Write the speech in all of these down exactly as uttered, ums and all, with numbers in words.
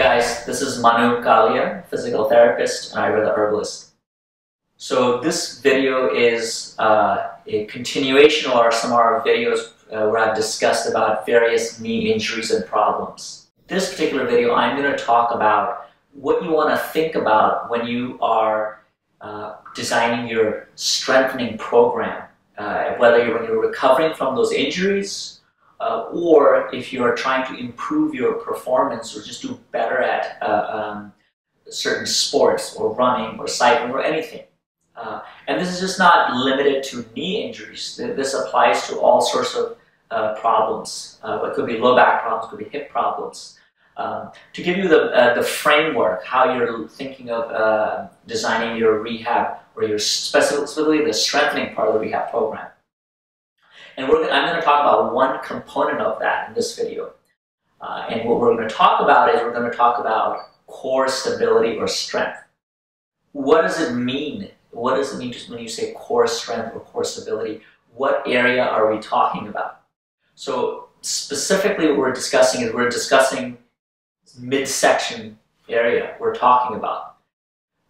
guys, this is Manu Kalia, physical therapist, and I read The Herbalist. So this video is uh, a continuation of some of our videos uh, where I've discussed about various knee injuries and problems. This particular video, I'm going to talk about what you want to think about when you are uh, designing your strengthening program, uh, whether you're, when you're recovering from those injuries, Uh, or if you are trying to improve your performance or just do better at uh, um, certain sports or running or cycling or anything. Uh, and this is just not limited to knee injuries. This applies to all sorts of uh, problems. Uh, it could be low back problems, it could be hip problems. Um, to give you the, uh, the framework, how you're thinking of uh, designing your rehab or your specifically the strengthening part of the rehab program. And we're, I'm going to talk about one component of that in this video. Uh, and what we're going to talk about is we're going to talk about core stability or strength. What does it mean? What does it mean when you say core strength or core stability? What area are we talking about? So specifically what we're discussing is we're discussing midsection area we're talking about.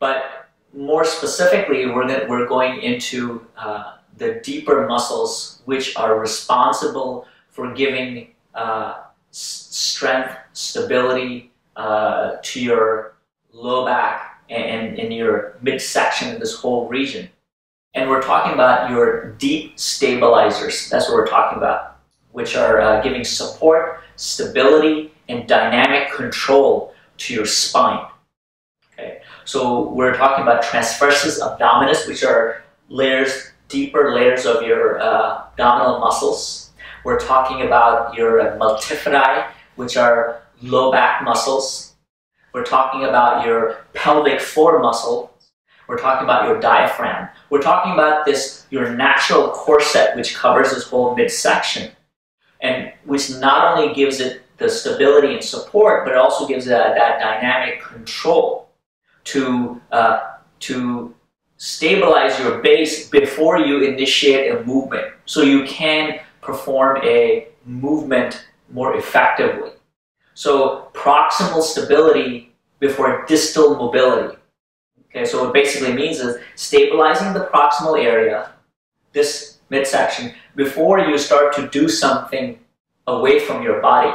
But more specifically, we're, gonna, we're going into uh, the deeper muscles which are responsible for giving uh, strength, stability uh, to your low back and in your midsection of this whole region. And we're talking about your deep stabilizers. That's what we're talking about, which are uh, giving support, stability, and dynamic control to your spine. Okay? So we're talking about transversus abdominis, which are layers deeper layers of your uh, abdominal muscles. We're talking about your multifidi, which are low back muscles. We're talking about your pelvic floor muscle. We're talking about your diaphragm. We're talking about this, your natural corset, which covers this whole midsection, and which not only gives it the stability and support, but it also gives it that, that dynamic control to, uh, to stabilize your base before you initiate a movement, so you can perform a movement more effectively. So proximal stability before distal mobility. Okay, so what it basically means is stabilizing the proximal area, this midsection, before you start to do something away from your body.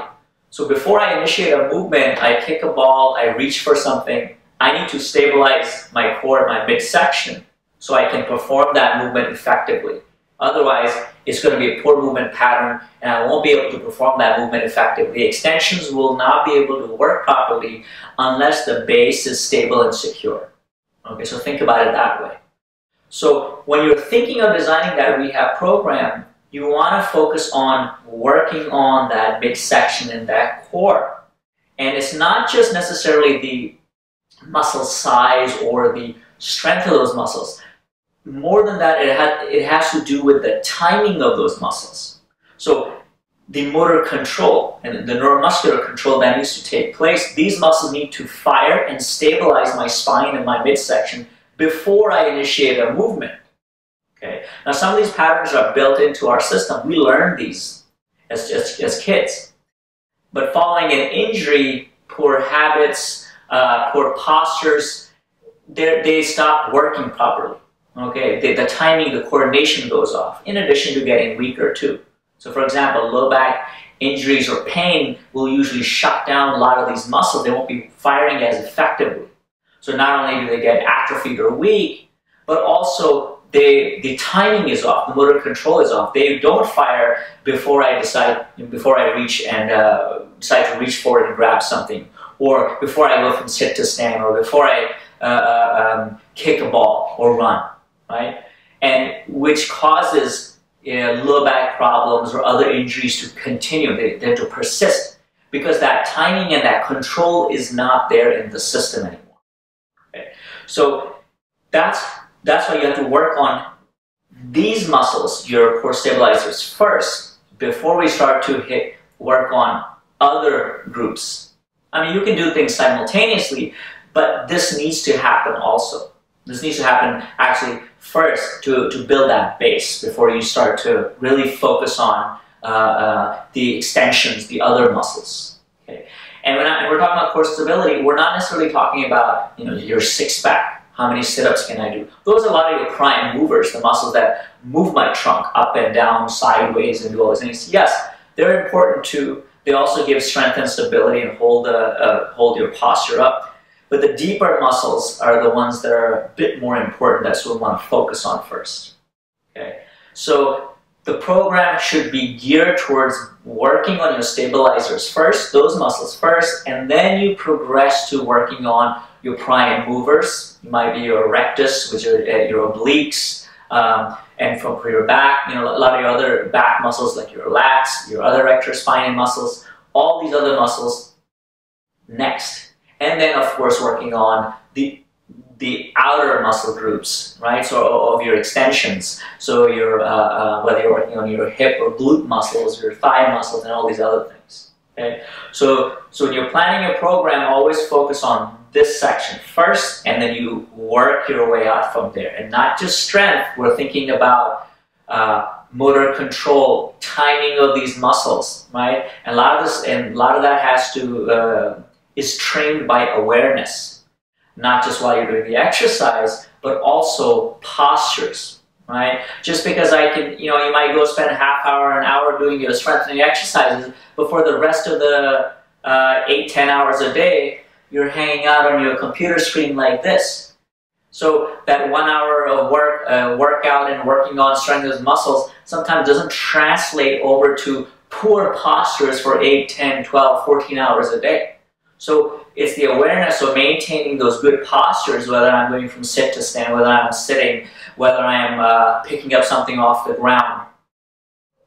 So before I initiate a movement, I kick a ball, I reach for something, I need to stabilize my core, my midsection, so I can perform that movement effectively. Otherwise, it's going to be a poor movement pattern and I won't be able to perform that movement effectively. The extensions will not be able to work properly unless the base is stable and secure. Okay, so think about it that way. So when you're thinking of designing that rehab program, you want to focus on working on that midsection and that core. And it's not just necessarily the muscle size or the strength of those muscles. More than that, it, ha it has to do with the timing of those muscles. So the motor control and the neuromuscular control that needs to take place, these muscles need to fire and stabilize my spine and my midsection before I initiate a movement. Okay? Now some of these patterns are built into our system. We learn these as, as, as kids. But following an injury, poor habits, Uh, poor postures, they stop working properly. Okay, the, the timing, the coordination goes off, in addition to getting weaker too. So for example, low back injuries or pain will usually shut down a lot of these muscles. They won't be firing as effectively. So not only do they get atrophied or weak, but also they, the timing is off, the motor control is off. They don't fire before I decide, before I reach and uh, decide to reach forward and grab something, or before I go from sit to stand, or before I uh, um, kick a ball or run, right? And which causes you know, low back problems or other injuries to continue, they, they're to persist, because that timing and that control is not there in the system anymore. Okay? So that's, that's why you have to work on these muscles, your core stabilizers, first, before we start to hit, work on other groups. I mean, you can do things simultaneously, but this needs to happen also. This needs to happen actually first to, to build that base before you start to really focus on uh, uh, the extensions, the other muscles. Okay? And when, I, when we're talking about core stability, we're not necessarily talking about, you know, your six-pack. How many sit-ups can I do? Those are a lot of your prime movers, the muscles that move my trunk up and down, sideways, and do all those things. Yes, they're important too. They also give strength and stability and hold, uh, uh, hold your posture up. But the deeper muscles are the ones that are a bit more important. That's what we want to focus on first. Okay? So the program should be geared towards working on your stabilizers first, those muscles first, and then you progress to working on your prime movers. It might be your rectus, which are your obliques, um, and from your back, you know, a lot of your other back muscles like your lats, your other rector spinae muscles, all these other muscles next. And then, of course, working on the the outer muscle groups, right? So of your extensions. So your uh, uh, whether you're working on your hip or glute muscles, your thigh muscles, and all these other things. Okay. So so when you're planning your program, always focus on this section first, and then you work your way out from there. And not just strength, we're thinking about uh, motor control, timing of these muscles, right? And a lot of this, and a lot of that has to uh, is trained by awareness, not just while you're doing the exercise, but also postures, right? Just because I can, you know, you might go spend a half hour, an hour doing your strengthening exercises, but for the rest of the uh, eight, ten hours a day, you're hanging out on your computer screen like this. So that one hour of work, uh, workout and working on strengthening muscles sometimes doesn't translate over to poor postures for eight, ten, twelve, fourteen hours a day. So it's the awareness of maintaining those good postures, whether I'm going from sit to stand, whether I'm sitting, whether I'm uh, picking up something off the ground,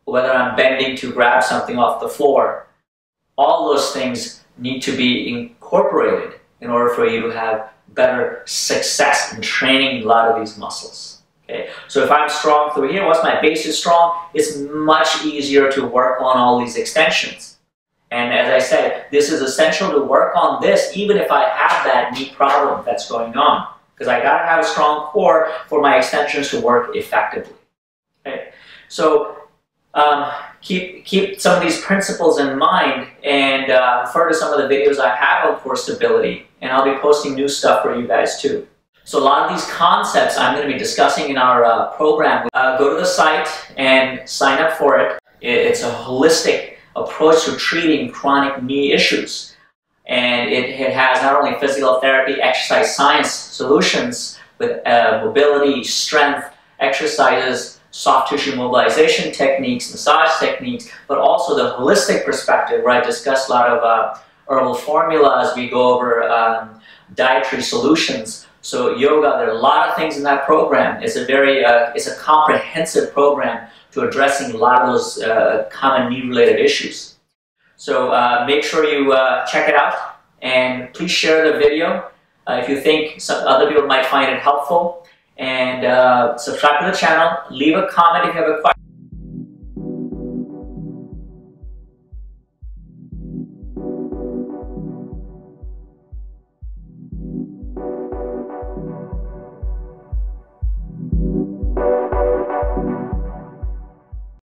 whether I'm bending to grab something off the floor. All those things need to be incorporated in order for you to have better success in training a lot of these muscles. Okay? So if I'm strong through here, once my base is strong, it's much easier to work on all these extensions. And as I said, this is essential to work on this even if I have that knee problem that's going on, because I gotta have a strong core for my extensions to work effectively. Okay? So Um, keep, keep some of these principles in mind, and uh, refer to some of the videos I have on core stability, and I'll be posting new stuff for you guys too. So a lot of these concepts I'm going to be discussing in our uh, program. Uh, go to the site and sign up for it. It's a holistic approach to treating chronic knee issues, and it, it has not only physical therapy, exercise science solutions with uh, mobility, strength, exercises, soft tissue mobilization techniques, massage techniques, but also the holistic perspective where I discuss a lot of uh, herbal formulas. We go over um, dietary solutions. So yoga, there are a lot of things in that program. It's a very, uh, it's a comprehensive program to addressing a lot of those uh, common knee-related issues. So uh, make sure you uh, check it out, and please share the video uh, if you think some other people might find it helpful. And uh, subscribe to the channel, leave a comment if you have a question.